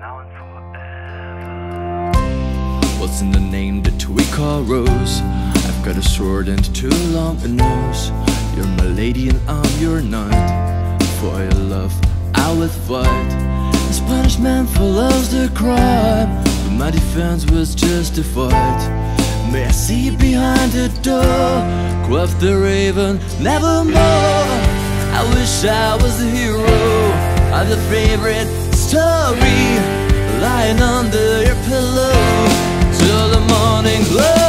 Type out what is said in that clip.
now and forever. What's in the name that we call Rose? I've got a sword and too long a nose. You're my lady and I'm your knight. For your love I will fight, as punishment follows the crime. But my defense was justified. May I see behind the door? Quoth the raven, nevermore. I wish I was the hero of your favorite story, lying under your pillow till the morning glow.